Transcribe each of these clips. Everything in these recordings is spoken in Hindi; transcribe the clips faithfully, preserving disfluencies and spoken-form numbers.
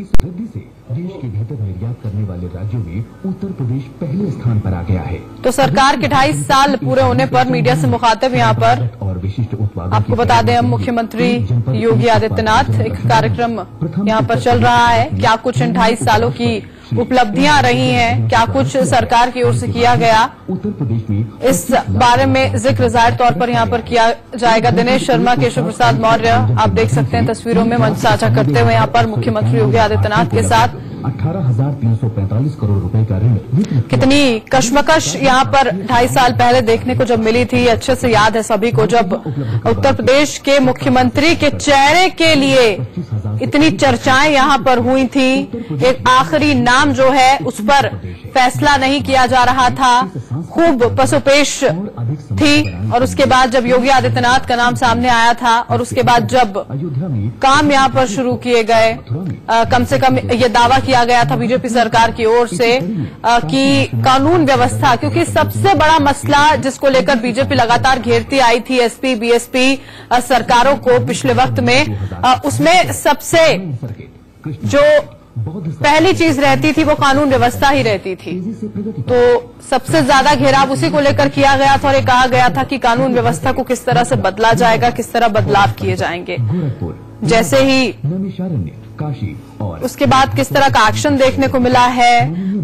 इस वृद्धि से देश के बेहतर निर्यात करने वाले राज्यों में उत्तर प्रदेश पहले स्थान पर आ गया है। तो सरकार के ढाई साल पूरे होने पर मीडिया से मुखातिब यहाँ पर और विशिष्ट उत्पाद आपको बता दें, मुख्यमंत्री योगी आदित्यनाथ एक कार्यक्रम यहाँ पर चल रहा है। क्या कुछ इन ढाई सालों की उपलब्धियां रही हैं, क्या कुछ सरकार की ओर से किया गया, उत्तर प्रदेश में इस बारे में जिक्र जाहिर तौर पर यहाँ पर किया जाएगा। दिनेश शर्मा, केशव प्रसाद मौर्य, आप देख सकते हैं तस्वीरों में मंच साझा करते हुए यहाँ पर मुख्यमंत्री योगी आदित्यनाथ के साथ अठारह हजार तीन सौ पैंतालीस करोड़ रुपए का ऋण। कितनी कश्मकश यहाँ पर ढाई साल पहले देखने को जब मिली थी, अच्छे से याद है सभी को, जब उत्तर प्रदेश के मुख्यमंत्री के चेहरे के लिए इतनी चर्चाएं यहाँ पर हुई थी। एक आखिरी नाम जो है उस पर फैसला नहीं किया जा रहा था, खूब पसोपेश थी। और उसके बाद जब योगी आदित्यनाथ का नाम सामने आया था और उसके बाद जब काम यहाँ पर शुरू किए गए, कम से कम ये दावा किया गया था बीजेपी सरकार की ओर से कि कानून व्यवस्था, क्योंकि सबसे बड़ा मसला जिसको लेकर बीजेपी लगातार घेरती आई थी एसपी बीएसपी सरकारों को पिछले वक्त में, उसमें सबसे जो पहली चीज रहती थी वो कानून व्यवस्था ही रहती थी। तो सबसे ज्यादा घेराव उसी को लेकर किया गया था और ये कहा गया था कि कानून व्यवस्था को किस तरह से बदला जाएगा, किस तरह बदलाव किए जाएंगे। जैसे ही काशी और उसके बाद किस तरह का एक्शन देखने को मिला है,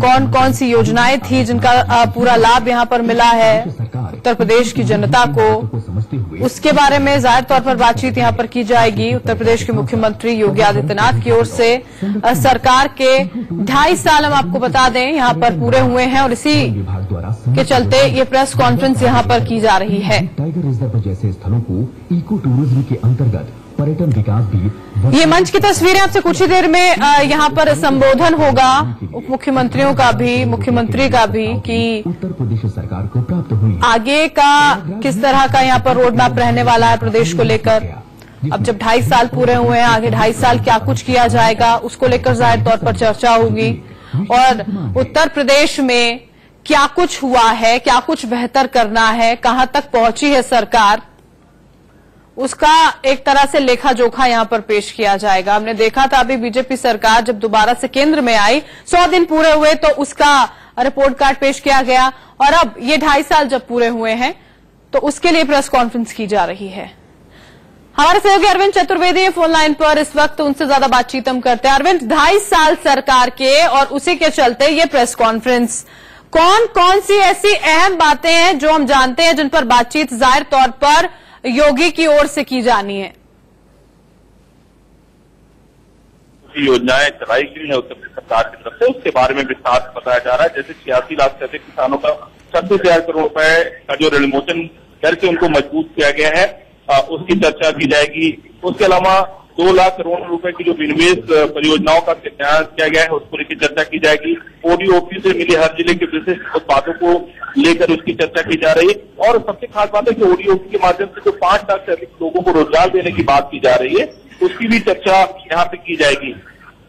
कौन कौन सी योजनाएं थी जिनका पूरा लाभ यहां पर मिला है उत्तर प्रदेश की जनता को, उसके बारे में जाहिर तौर पर बातचीत यहां पर की जाएगी। उत्तर प्रदेश के मुख्यमंत्री योगी आदित्यनाथ की ओर से सरकार के ढाई साल हम आपको बता दें यहां पर पूरे हुए हैं और इसी के चलते ये प्रेस कॉन्फ्रेंस यहां पर की जा रही है। टाइगर रिजर्व जैसे स्थलों को इको टूरिज्म के अंतर्गत पर्यटन विकास भी। ये मंच की तस्वीरें आपसे कुछ ही देर में यहाँ पर संबोधन होगा उप मुख्यमंत्रियों का भी, मुख्यमंत्री का भी, कि उत्तर प्रदेश सरकार को प्राप्त हुई आगे का किस तरह का यहाँ पर रोड मैप रहने वाला है प्रदेश को लेकर। अब जब ढाई साल पूरे हुए हैं, आगे ढाई साल क्या कुछ किया जाएगा उसको लेकर जाहिर तौर पर चर्चा होगी और उत्तर प्रदेश में क्या कुछ हुआ है, क्या कुछ बेहतर करना है, कहाँ तक पहुंची है सरकार, उसका एक तरह से लेखा जोखा यहाँ पर पेश किया जाएगा। हमने देखा था अभी बीजेपी सरकार जब दोबारा से केंद्र में आई, सौ दिन पूरे हुए तो उसका रिपोर्ट कार्ड पेश किया गया और अब ये ढाई साल जब पूरे हुए हैं तो उसके लिए प्रेस कॉन्फ्रेंस की जा रही है। हमारे सहयोगी अरविंद चतुर्वेदी फोन लाइन पर इस वक्त, उनसे ज्यादा बातचीत हम करते हैं। अरविंद, ढाई साल सरकार के और उसी के चलते ये प्रेस कॉन्फ्रेंस, कौन कौन सी ऐसी अहम बातें हैं जो हम जानते हैं, जिन पर बातचीत जाहिर तौर पर योगी की ओर से की जानी है? योजनाएं चलाई गई है उत्तर प्रदेश सरकार की तरफ से, उसके बारे में विस्तार से बताया जा रहा है। जैसे छियासी लाख से अधिक किसानों का छब्बीस हजार करोड़ रुपए का जो ऋण मोचन करके उनको मजबूत किया गया है, आ, उसकी चर्चा की जाएगी। उसके अलावा दो लाख करोड़ रुपए की जो विनिवेश परियोजनाओं का ध्यान किया गया है उसको लेकर चर्चा की जाएगी। ओडीओपी से मिले हर जिले के विशिष्ट उत्पादों को लेकर उसकी चर्चा की जा रही है। और सबसे खास बात है कि ओडीओपी के माध्यम से जो पांच लाख से अधिक लोगों को रोजगार देने की बात की जा रही है उसकी भी चर्चा यहाँ पे की जाएगी।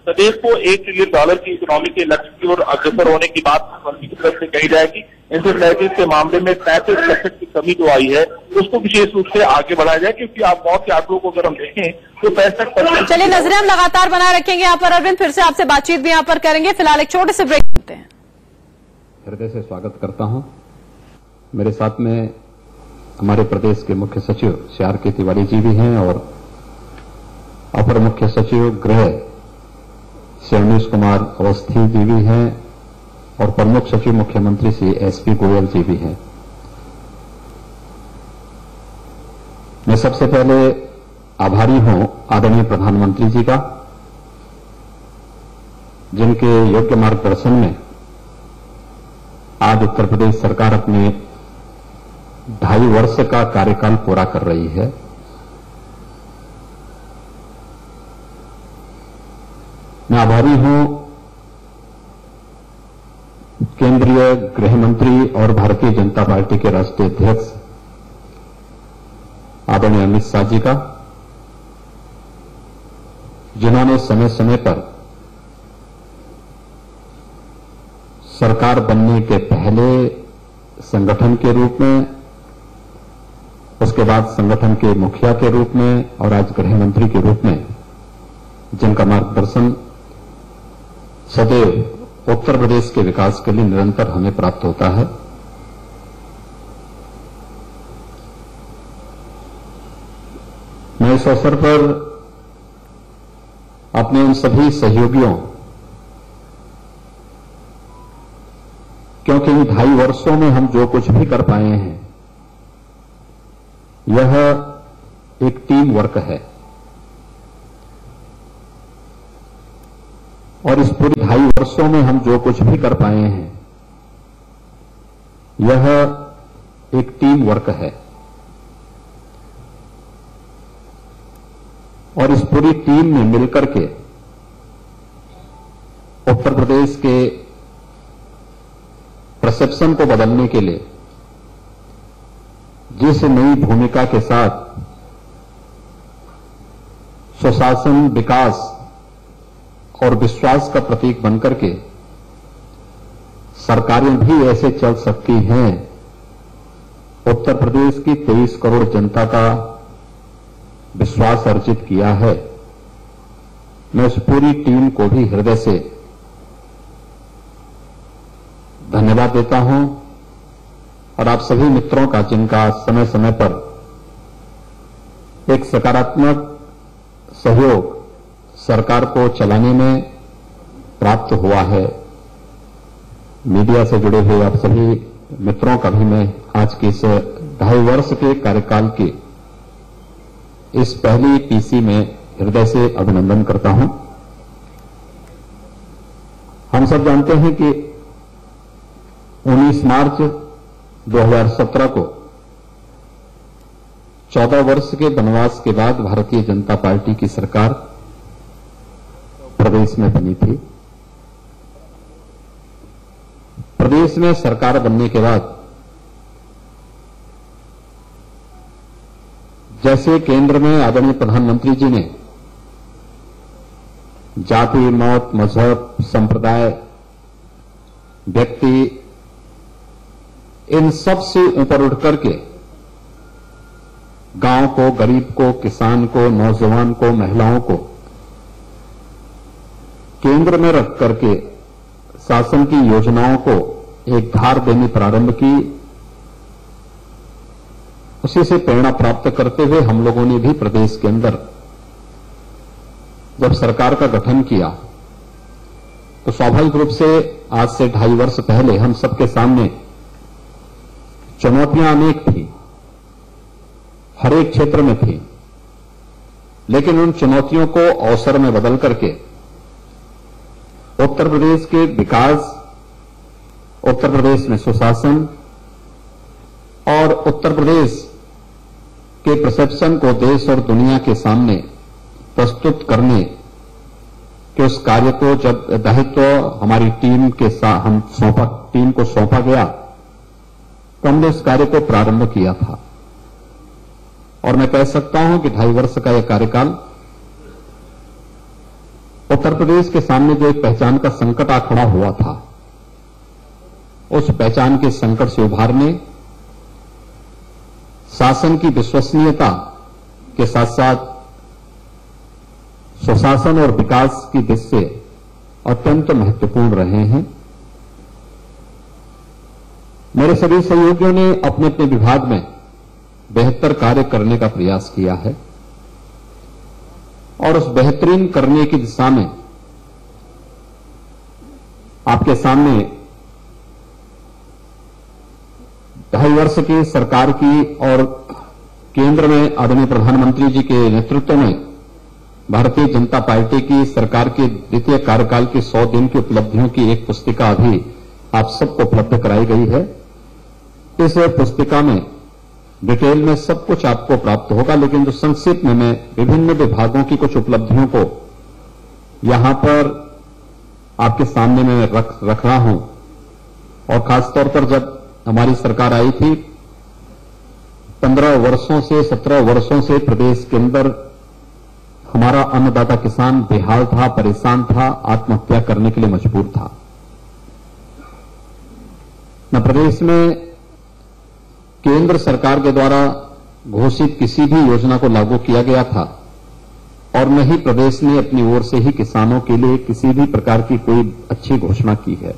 प्रदेश को एक ट्रिलियन डॉलर की इकोनॉमी के लक्ष्य की ओर अग्रसर होने की बात मुख्यमंत्री की तरफ से कही जाएगी। इंसेफेलाइटिस के मामले में पैंतीस प्रतिशत की कमी जो आई है उसको विशेष रूप से आगे बढ़ाया जाए, क्योंकि आप बहुत से आंकड़ों को अगर हम देखें तो पैंसठ प्रतिशत। चलिए, नजरें हम लगातार बनाए रखेंगे यहाँ पर। अरविंद, फिर से आपसे बातचीत भी यहाँ पर करेंगे, फिलहाल एक छोटे से ब्रेक लेते हैं। हृदय से स्वागत करता हूँ। मेरे साथ में हमारे प्रदेश के मुख्य सचिव सी आर के तिवारी जी भी हैं और अपर मुख्य सचिव गृह रवनीश कुमार अवस्थी जी भी हैं और प्रमुख सचिव मुख्यमंत्री श्री एस पी गोयल जी भी हैं। मैं सबसे पहले आभारी हूं आदरणीय प्रधानमंत्री जी का, जिनके योग्य मार्गदर्शन में आज उत्तर प्रदेश सरकार अपने ढाई वर्ष का कार्यकाल पूरा कर रही है। मैं आभारी हूं केंद्रीय गृह मंत्री और भारतीय जनता पार्टी के राष्ट्रीय अध्यक्ष आदरणीय अमित शाह जी का, जिन्होंने समय समय पर सरकार बनने के पहले संगठन के रूप में, उसके बाद संगठन के मुखिया के रूप में और आज गृह मंत्री के रूप में जिनका मार्गदर्शन सदैव उत्तर प्रदेश के विकास के लिए निरंतर हमें प्राप्त होता है। मैं इस अवसर पर अपने उन सभी सहयोगियों, क्योंकि इन ढाई वर्षों में हम जो कुछ भी कर पाए हैं यह एक टीम वर्क है, और इस पूरी ढाई वर्षों में हम जो कुछ भी कर पाए हैं यह एक टीम वर्क है, और इस पूरी टीम ने मिलकर के उत्तर प्रदेश के परसेप्शन को बदलने के लिए जिस नई भूमिका के साथ सुशासन, विकास और विश्वास का प्रतीक बनकर के सरकारें भी ऐसे चल सकती हैं, उत्तर प्रदेश की तेईस करोड़ जनता का विश्वास अर्जित किया है। मैं उस पूरी टीम को भी हृदय से धन्यवाद देता हूं, और आप सभी मित्रों का जिनका समय समय पर एक सकारात्मक सहयोग सरकार को चलाने में प्राप्त हुआ है। मीडिया से जुड़े हुए आप सभी मित्रों का भी मैं आज के इस ढाई वर्ष के कार्यकाल के इस पहली पीसी में हृदय से अभिनंदन करता हूं। हम सब जानते हैं कि उन्नीस मार्च दो हज़ार सत्रह को चौदह वर्ष के वनवास के बाद भारतीय जनता पार्टी की सरकार प्रदेश में बनी थी। प्रदेश में सरकार बनने के बाद जैसे केंद्र में आदरणीय प्रधानमंत्री जी ने जाति, मत, मजहब, संप्रदाय, व्यक्ति, इन सब से ऊपर उठ करके गांव को, गरीब को, किसान को, नौजवान को, महिलाओं को केंद्र में रख करके शासन की योजनाओं को एक धार देनी प्रारंभ की। उसी से प्रेरणा प्राप्त करते हुए हम लोगों ने भी प्रदेश के अंदर जब सरकार का गठन किया तो स्वाभाविक रूप से आज से ढाई वर्ष पहले हम सबके सामने चुनौतियां अनेक थी, हर एक क्षेत्र में थी, लेकिन उन चुनौतियों को अवसर में बदल करके उत्तर प्रदेश के विकास, उत्तर प्रदेश में सुशासन और उत्तर प्रदेश के परसेप्शन को देश और दुनिया के सामने प्रस्तुत करने के उस कार्य को जब दायित्व हमारी टीम के साथ हम सौंपा टीम को सौंपा गया तो हमने उस कार्य को प्रारंभ किया था। और मैं कह सकता हूं कि ढाई वर्ष का यह कार्यकाल उत्तर प्रदेश के सामने जो एक पहचान का संकट आ खड़ा हुआ था, उस पहचान के संकट से उभारने, शासन की विश्वसनीयता के साथ साथ सुशासन और विकास की दिशा अत्यंत महत्वपूर्ण रहे हैं। मेरे सभी सहयोगियों ने अपने अपने विभाग में बेहतर कार्य करने का प्रयास किया है, और उस बेहतरीन करने की दिशा में आपके सामने ढाई वर्ष की सरकार की और केंद्र में आदरणीय प्रधानमंत्री जी के नेतृत्व में भारतीय जनता पार्टी की सरकार के द्वितीय कार्यकाल के सौ दिन की उपलब्धियों की एक पुस्तिका अभी आप सबको उपलब्ध कराई गई है। इस पुस्तिका में डिटेल में सब कुछ आपको प्राप्त होगा, लेकिन जो संक्षिप्त में मैं विभिन्न विभागों की कुछ उपलब्धियों को यहां पर आपके सामने में रख, रख रहा हूं। और खासतौर पर जब हमारी सरकार आई थी, पंद्रह वर्षों से सत्रह वर्षों से प्रदेश के अंदर हमारा अन्नदाता किसान बेहाल था, परेशान था, आत्महत्या करने के लिए मजबूर था। न प्रदेश में केंद्र सरकार के द्वारा घोषित किसी भी योजना को लागू किया गया था, और न ही प्रदेश ने अपनी ओर से ही किसानों के लिए किसी भी प्रकार की कोई अच्छी घोषणा की है।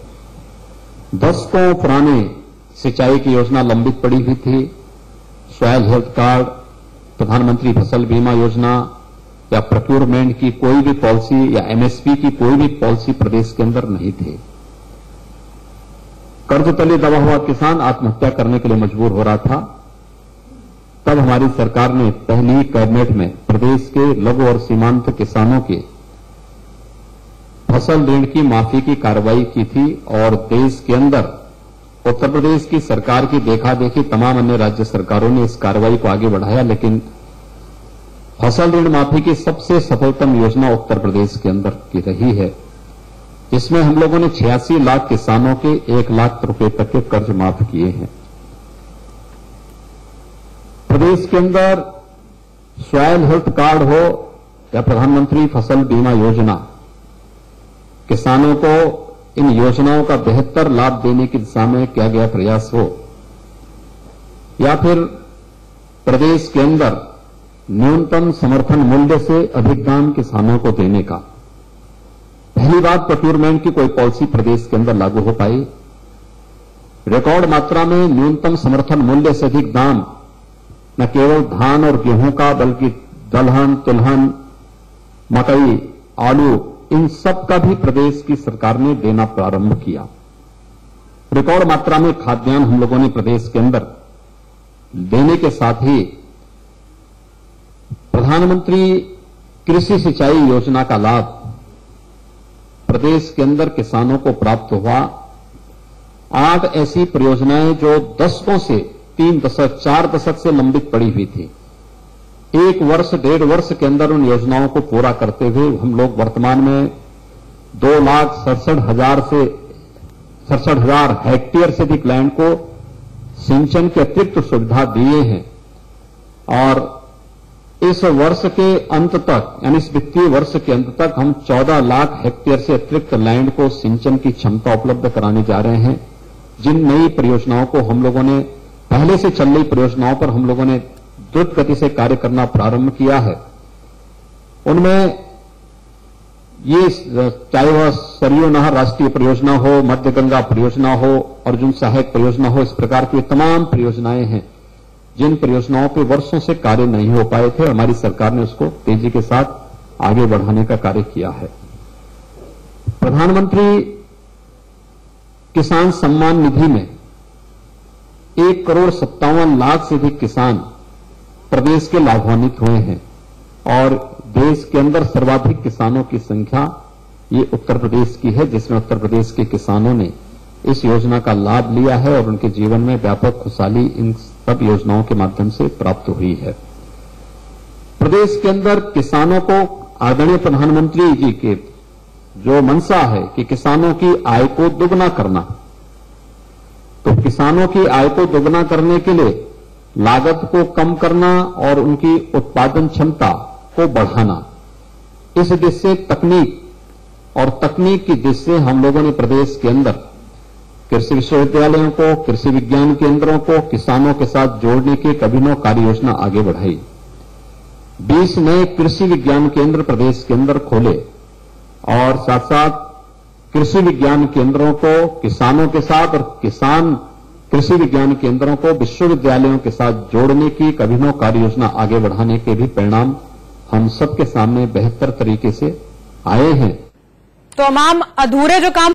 दशकों पुराने सिंचाई की योजना लंबित पड़ी हुई थी, सॉयल हेल्थ कार्ड, प्रधानमंत्री फसल बीमा योजना या प्रोक्योरमेंट की कोई भी पॉलिसी या एमएसपी की कोई भी पॉलिसी प्रदेश के अंदर नहीं थी। कर्ज तले दबा हुआ किसान आत्महत्या करने के लिए मजबूर हो रहा था। तब हमारी सरकार ने पहली कैबिनेट में प्रदेश के लघु और सीमांत किसानों के फसल ऋण की माफी की कार्रवाई की थी और देश के अंदर उत्तर प्रदेश की सरकार की देखा देखी तमाम अन्य राज्य सरकारों ने इस कार्रवाई को आगे बढ़ाया, लेकिन फसल ऋण माफी की सबसे सफलतम योजना उत्तर प्रदेश के अंदर की रही है। इसमें हम लोगों ने छियासी लाख किसानों के एक लाख रुपए तक के कर्ज माफ किए हैं। प्रदेश के अंदर सॉयल हेल्थ कार्ड हो या प्रधानमंत्री फसल बीमा योजना, किसानों को इन योजनाओं का बेहतर लाभ देने की दिशा में किया गया प्रयास हो, या फिर प्रदेश के अंदर न्यूनतम समर्थन मूल्य से अधिक दाम किसानों को देने का। पहली बार प्रोक्योरमेंट की कोई पॉलिसी प्रदेश के अंदर लागू हो पाई। रिकॉर्ड मात्रा में न्यूनतम समर्थन मूल्य से अधिक दाम न केवल धान और गेहूं का बल्कि दलहन, तिलहन, मकई, आलू, इन सब का भी प्रदेश की सरकार ने देना प्रारंभ किया। रिकॉर्ड मात्रा में खाद्यान्न हम लोगों ने प्रदेश के अंदर देने के साथ ही प्रधानमंत्री कृषि सिंचाई योजना का लाभ प्रदेश के अंदर किसानों को प्राप्त हुआ। आठ ऐसी परियोजनाएं जो दशकों से, तीन दशक चार दशक से लंबित पड़ी हुई थी, एक वर्ष डेढ़ वर्ष के अंदर उन योजनाओं को पूरा करते हुए हम लोग वर्तमान में दो लाख सड़सठ हजार से सड़सठ हजार हेक्टेयर से अधिक लैंड को सिंचन की अतिरिक्त सुविधा दिए हैं और इस वर्ष के अंत तक यानी इस वित्तीय वर्ष के अंत तक हम चौदह लाख हेक्टेयर से अतिरिक्त लैंड को सिंचन की क्षमता उपलब्ध कराने जा रहे हैं। जिन नई परियोजनाओं को हम लोगों ने पहले से चल रही परियोजनाओं पर हम लोगों ने द्रुत गति से कार्य करना प्रारंभ किया है, उनमें ये चाहे वह सरयू नहर राष्ट्रीय परियोजना हो, मध्य गंगा परियोजना हो, अर्जुन सहायक परियोजना हो, इस प्रकार की तमाम परियोजनाएं हैं जिन परियोजनाओं पर वर्षों से कार्य नहीं हो पाए थे। हमारी सरकार ने उसको तेजी के साथ आगे बढ़ाने का कार्य किया है। प्रधानमंत्री किसान सम्मान निधि में एक करोड़ सत्तावन लाख से अधिक किसान प्रदेश के लाभान्वित हुए हैं और देश के अंदर सर्वाधिक किसानों की संख्या ये उत्तर प्रदेश की है, जिसमें उत्तर प्रदेश के किसानों ने इस योजना का लाभ लिया है और उनके जीवन में व्यापक खुशहाली इन सब योजनाओं के माध्यम से प्राप्त हुई है। प्रदेश के अंदर किसानों को आदरणीय प्रधानमंत्री जी के जो मंशा है कि किसानों की आय को दोगुना करना, तो किसानों की आय को दोगुना करने के लिए लागत को कम करना और उनकी उत्पादन क्षमता को बढ़ाना, इस दिशा से तकनीक और तकनीक की दिशा से हम लोगों ने प्रदेश के अंदर कृषि विश्वविद्यालयों को, कृषि विज्ञान केंद्रों को किसानों के साथ जोड़ने की एक अभिनव कार्य योजना आगे बढ़ाई। बीस नए कृषि विज्ञान केंद्र प्रदेश के अंदर खोले और साथ साथ कृषि विज्ञान केंद्रों को किसानों के साथ और किसान कृषि विज्ञान केंद्रों को विश्वविद्यालयों के साथ जोड़ने की एक अभिनव कार्य योजना आगे बढ़ाने के भी परिणाम हम सबके सामने बेहतर तरीके से आए हैं। तमाम अधूरे जो काम